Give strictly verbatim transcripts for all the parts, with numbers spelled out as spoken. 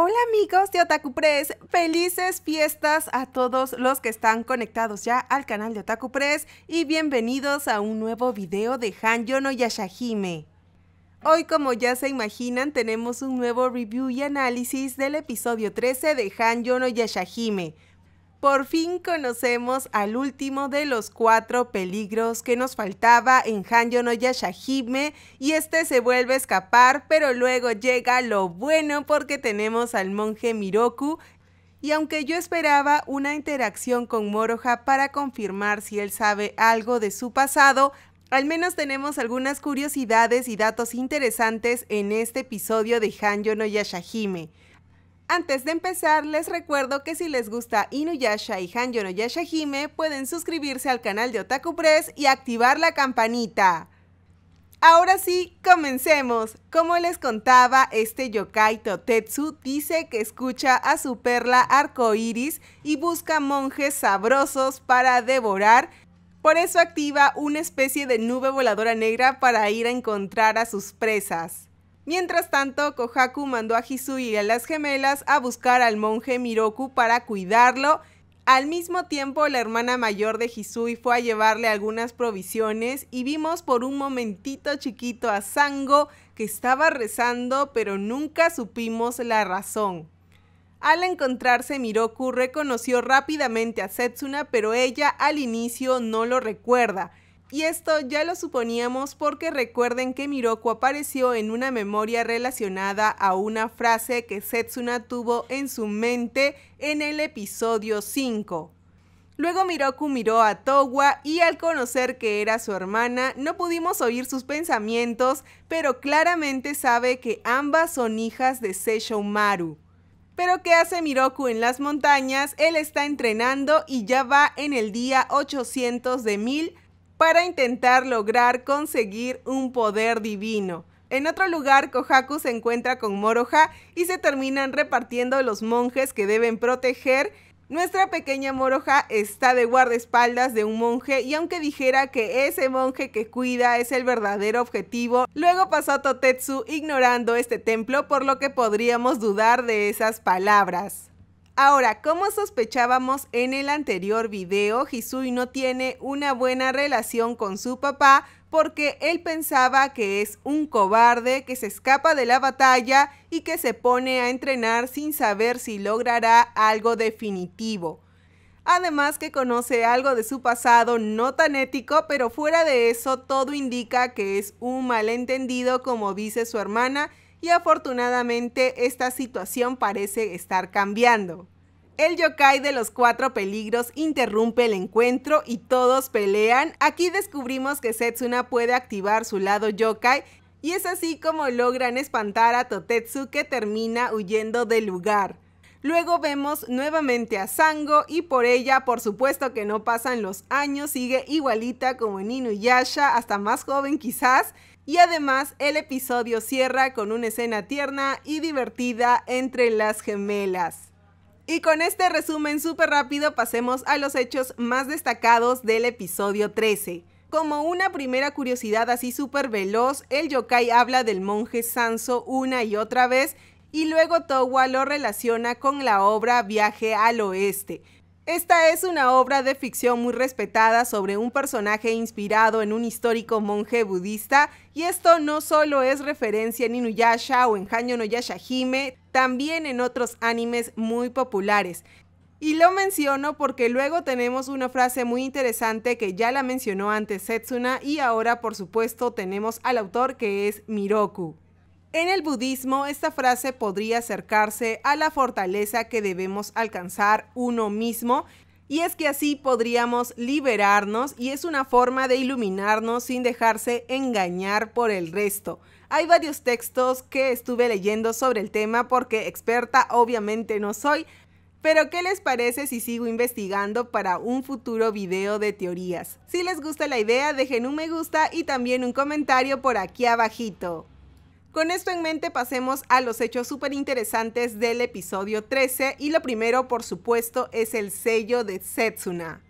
Hola amigos de Otaku Press, felices fiestas a todos los que están conectados ya al canal de Otaku Press y bienvenidos a un nuevo video de Hanyo no Yashahime. Hoy, como ya se imaginan, tenemos un nuevo review y análisis del episodio trece de Hanyo no Yashahime. Por fin conocemos al último de los cuatro peligros que nos faltaba en Hanyo no Yashahime y este se vuelve a escapar, pero luego llega lo bueno porque tenemos al monje Miroku y aunque yo esperaba una interacción con Moroha para confirmar si él sabe algo de su pasado, al menos tenemos algunas curiosidades y datos interesantes en este episodio de Hanyo no Yashahime. Antes de empezar, les recuerdo que si les gusta Inuyasha y Hanyo no Yashahime, pueden suscribirse al canal de Otaku Press y activar la campanita. Ahora sí, comencemos. Como les contaba, este yokai Totetsu dice que escucha a su perla arcoiris y busca monjes sabrosos para devorar. Por eso activa una especie de nube voladora negra para ir a encontrar a sus presas. Mientras tanto, Kohaku mandó a Hisui y a las gemelas a buscar al monje Miroku para cuidarlo. Al mismo tiempo, la hermana mayor de Hisui fue a llevarle algunas provisiones y vimos por un momentito chiquito a Sango que estaba rezando, pero nunca supimos la razón. Al encontrarse, Miroku reconoció rápidamente a Setsuna, pero ella al inicio no lo recuerda. Y esto ya lo suponíamos porque recuerden que Miroku apareció en una memoria relacionada a una frase que Setsuna tuvo en su mente en el episodio cinco. Luego Miroku miró a Towa y al conocer que era su hermana no pudimos oír sus pensamientos, pero claramente sabe que ambas son hijas de Sesshoumaru. Pero ¿qué hace Miroku en las montañas? Él está entrenando y ya va en el día ochocientos de mil para intentar lograr conseguir un poder divino. En otro lugar, Kohaku se encuentra con Moroha y se terminan repartiendo los monjes que deben proteger. Nuestra pequeña Moroha está de guardaespaldas de un monje y aunque dijera que ese monje que cuida es el verdadero objetivo, luego pasó a Totetsu ignorando este templo, por lo que podríamos dudar de esas palabras. Ahora, como sospechábamos en el anterior video, Hisui no tiene una buena relación con su papá porque él pensaba que es un cobarde que se escapa de la batalla y que se pone a entrenar sin saber si logrará algo definitivo. Además que conoce algo de su pasado no tan ético, pero fuera de eso todo indica que es un malentendido, como dice su hermana, y afortunadamente esta situación parece estar cambiando. El yokai de los cuatro peligros interrumpe el encuentro y todos pelean. Aquí descubrimos que Setsuna puede activar su lado yokai y es así como logran espantar a Totetsu, que termina huyendo del lugar. Luego vemos nuevamente a Sango y por ella, por supuesto que no pasan los años, sigue igualita como en Inuyasha, hasta más joven quizás. Y además el episodio cierra con una escena tierna y divertida entre las gemelas. Y con este resumen súper rápido pasemos a los hechos más destacados del episodio trece. Como una primera curiosidad así súper veloz, el yokai habla del monje Sanso una y otra vez y luego Towa lo relaciona con la obra Viaje al Oeste. Esta es una obra de ficción muy respetada sobre un personaje inspirado en un histórico monje budista, y esto no solo es referencia en Inuyasha o en Hanyo no Yashahime, también en otros animes muy populares. Y lo menciono porque luego tenemos una frase muy interesante que ya la mencionó antes Setsuna y ahora por supuesto tenemos al autor, que es Miroku. En el budismo, esta frase podría acercarse a la fortaleza que debemos alcanzar uno mismo, y es que así podríamos liberarnos y es una forma de iluminarnos sin dejarse engañar por el resto. Hay varios textos que estuve leyendo sobre el tema porque experta obviamente no soy, pero ¿qué les parece si sigo investigando para un futuro video de teorías? Si les gusta la idea, dejen un me gusta y también un comentario por aquí abajito. Con esto en mente pasemos a los hechos súper interesantes del episodio trece y lo primero por supuesto es el sello de Setsuna.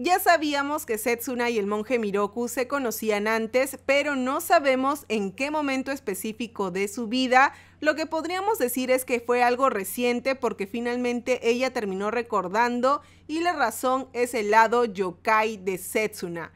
Ya sabíamos que Setsuna y el monje Miroku se conocían antes, pero no sabemos en qué momento específico de su vida. Lo que podríamos decir es que fue algo reciente porque finalmente ella terminó recordando y la razón es el lado yokai de Setsuna.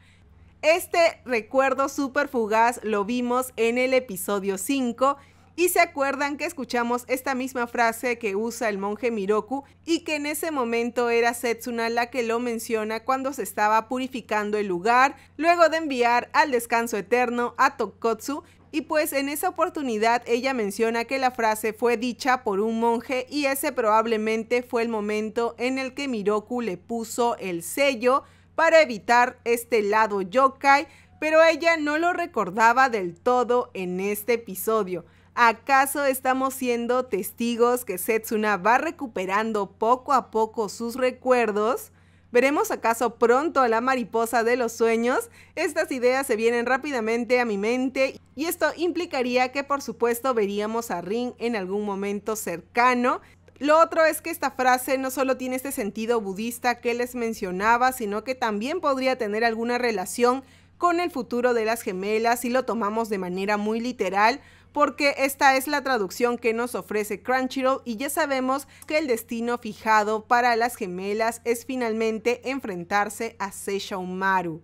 Este recuerdo súper fugaz lo vimos en el episodio cinco y se acuerdan que escuchamos esta misma frase que usa el monje Miroku y que en ese momento era Setsuna la que lo menciona cuando se estaba purificando el lugar luego de enviar al descanso eterno a Tokotsu, y pues en esa oportunidad ella menciona que la frase fue dicha por un monje y ese probablemente fue el momento en el que Miroku le puso el sello para evitar este lado yokai, pero ella no lo recordaba del todo en este episodio. ¿Acaso estamos siendo testigos que Setsuna va recuperando poco a poco sus recuerdos? ¿Veremos acaso pronto a la mariposa de los sueños? Estas ideas se vienen rápidamente a mi mente y esto implicaría que por supuesto veríamos a Rin en algún momento cercano. Lo otro es que esta frase no solo tiene este sentido budista que les mencionaba, sino que también podría tener alguna relación con el futuro de las gemelas si lo tomamos de manera muy literal, porque esta es la traducción que nos ofrece Crunchyroll y ya sabemos que el destino fijado para las gemelas es finalmente enfrentarse a Sesshoumaru.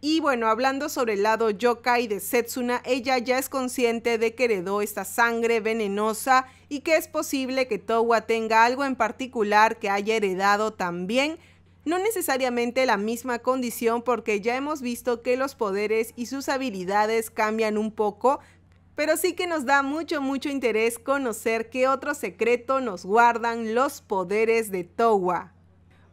Y bueno, hablando sobre el lado yokai de Setsuna, ella ya es consciente de que heredó esta sangre venenosa y que es posible que Towa tenga algo en particular que haya heredado también. No necesariamente la misma condición porque ya hemos visto que los poderes y sus habilidades cambian un poco, pero sí que nos da mucho mucho interés conocer qué otro secreto nos guardan los poderes de Towa.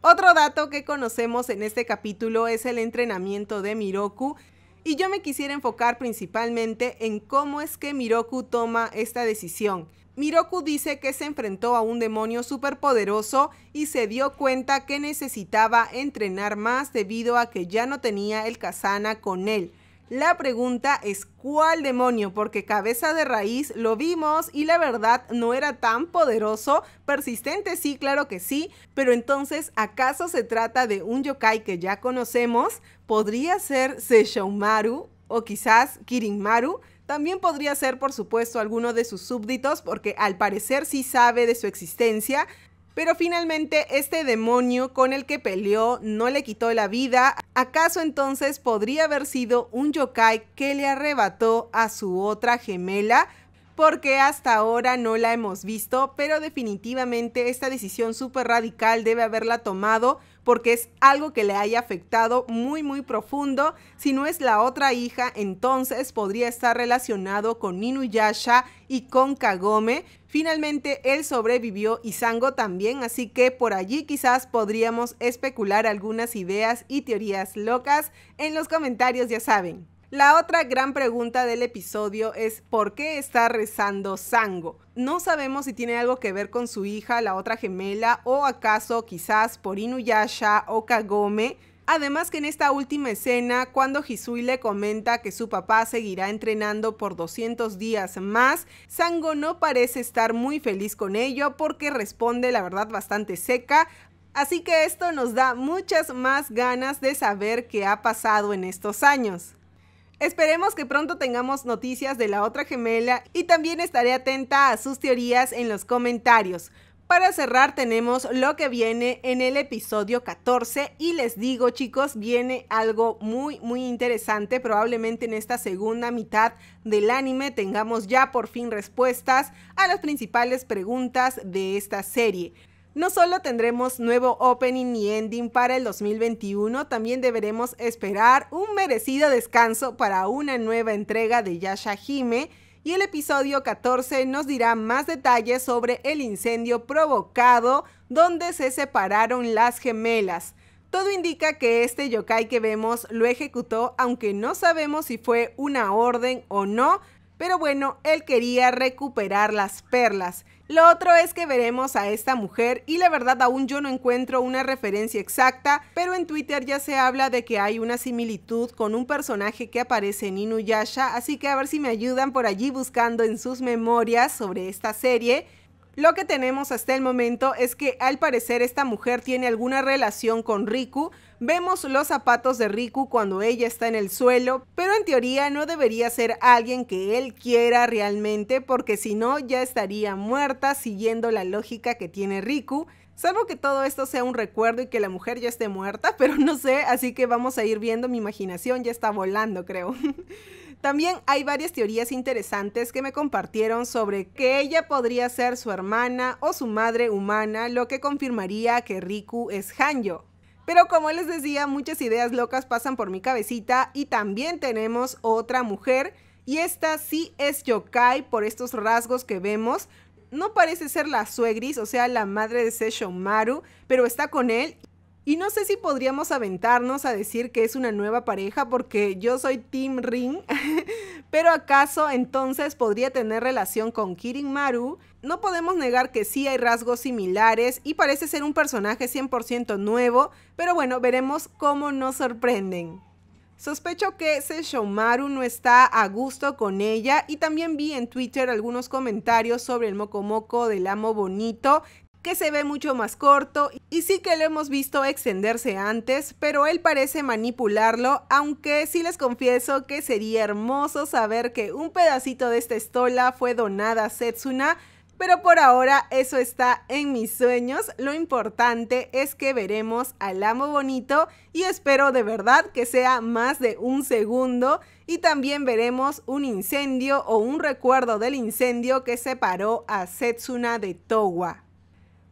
Otro dato que conocemos en este capítulo es el entrenamiento de Miroku y yo me quisiera enfocar principalmente en cómo es que Miroku toma esta decisión. Miroku dice que se enfrentó a un demonio superpoderoso y se dio cuenta que necesitaba entrenar más debido a que ya no tenía el kazaana con él. La pregunta es ¿cuál demonio? Porque Cabeza de Raíz lo vimos y la verdad no era tan poderoso, persistente sí, claro que sí, pero entonces ¿acaso se trata de un yokai que ya conocemos? ¿Podría ser Sesshoumaru o quizás Kirinmaru? También podría ser por supuesto alguno de sus súbditos porque al parecer sí sabe de su existencia. Pero finalmente este demonio con el que peleó no le quitó la vida. ¿Acaso entonces podría haber sido un yokai que le arrebató a su otra gemela? Porque hasta ahora no la hemos visto, pero definitivamente esta decisión súper radical debe haberla tomado porque es algo que le haya afectado muy muy profundo. Si no es la otra hija, entonces podría estar relacionado con Inuyasha y con Kagome. Finalmente él sobrevivió y Sango también, así que por allí quizás podríamos especular algunas ideas y teorías locas. En los comentarios ya saben. La otra gran pregunta del episodio es ¿por qué está rezando Sango? No sabemos si tiene algo que ver con su hija, la otra gemela, o acaso quizás por Inuyasha o Kagome. Además que en esta última escena, cuando Hisui le comenta que su papá seguirá entrenando por doscientos días más, Sango no parece estar muy feliz con ello porque responde la verdad bastante seca. Así que esto nos da muchas más ganas de saber qué ha pasado en estos años. Esperemos que pronto tengamos noticias de la otra gemela y también estaré atenta a sus teorías en los comentarios. Para cerrar tenemos lo que viene en el episodio catorce y les digo chicos, viene algo muy muy interesante. Probablemente en esta segunda mitad del anime tengamos ya por fin respuestas a las principales preguntas de esta serie. No solo tendremos nuevo opening y ending para el dos mil veintiuno, también deberemos esperar un merecido descanso para una nueva entrega de Yashahime y el episodio catorce nos dirá más detalles sobre el incendio provocado donde se separaron las gemelas. Todo indica que este yokai que vemos lo ejecutó, aunque no sabemos si fue una orden o no. Pero bueno, él quería recuperar las perlas. Lo otro es que veremos a esta mujer y la verdad aún yo no encuentro una referencia exacta, pero en Twitter ya se habla de que hay una similitud con un personaje que aparece en Inuyasha, así que a ver si me ayudan por allí buscando en sus memorias sobre esta serie. Lo que tenemos hasta el momento es que al parecer esta mujer tiene alguna relación con Riku. Vemos los zapatos de Riku cuando ella está en el suelo, pero en teoría no debería ser alguien que él quiera realmente, porque si no ya estaría muerta siguiendo la lógica que tiene Riku. Salvo que todo esto sea un recuerdo y que la mujer ya esté muerta, pero no sé, así que vamos a ir viendo, mi imaginación ya está volando, creo. También hay varias teorías interesantes que me compartieron sobre que ella podría ser su hermana o su madre humana, lo que confirmaría que Riku es Hanyo. Pero como les decía, muchas ideas locas pasan por mi cabecita y también tenemos otra mujer, y esta sí es yokai por estos rasgos que vemos. No parece ser la suegris, o sea la madre de Sesshoumaru, pero está con él. Y no sé si podríamos aventarnos a decir que es una nueva pareja porque yo soy Team Rin, pero acaso entonces podría tener relación con Kirinmaru. No podemos negar que sí hay rasgos similares y parece ser un personaje cien por ciento nuevo, pero bueno, veremos cómo nos sorprenden. Sospecho que Sesshoumaru no está a gusto con ella, y también vi en Twitter algunos comentarios sobre el Mokomoko del amo bonito, que se ve mucho más corto y sí que lo hemos visto extenderse antes, pero él parece manipularlo, aunque sí les confieso que sería hermoso saber que un pedacito de esta estola fue donada a Setsuna, pero por ahora eso está en mis sueños. Lo importante es que veremos al amo bonito y espero de verdad que sea más de un segundo, y también veremos un incendio o un recuerdo del incendio que separó a Setsuna de Towa.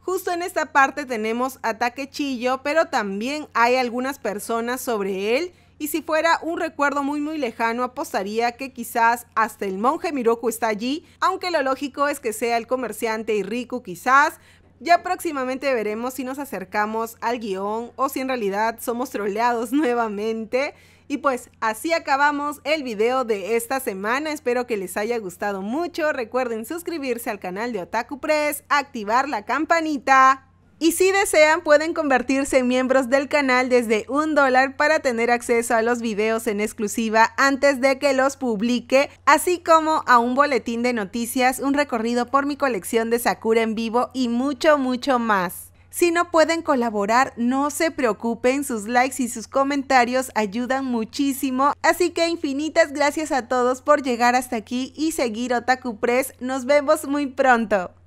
Justo en esta parte tenemos a Takechiyo, pero también hay algunas personas sobre él, y si fuera un recuerdo muy muy lejano apostaría que quizás hasta el monje Miroku está allí, aunque lo lógico es que sea el comerciante y Riku quizás. Ya próximamente veremos si nos acercamos al guión o si en realidad somos troleados nuevamente. Y pues así acabamos el video de esta semana, espero que les haya gustado mucho, recuerden suscribirse al canal de Otaku Press, activar la campanita y si desean pueden convertirse en miembros del canal desde un dólar para tener acceso a los videos en exclusiva antes de que los publique, así como a un boletín de noticias, un recorrido por mi colección de Sakura en vivo y mucho mucho más. Si no pueden colaborar, no se preocupen, sus likes y sus comentarios ayudan muchísimo. Así que infinitas gracias a todos por llegar hasta aquí y seguir Otaku Press. Nos vemos muy pronto.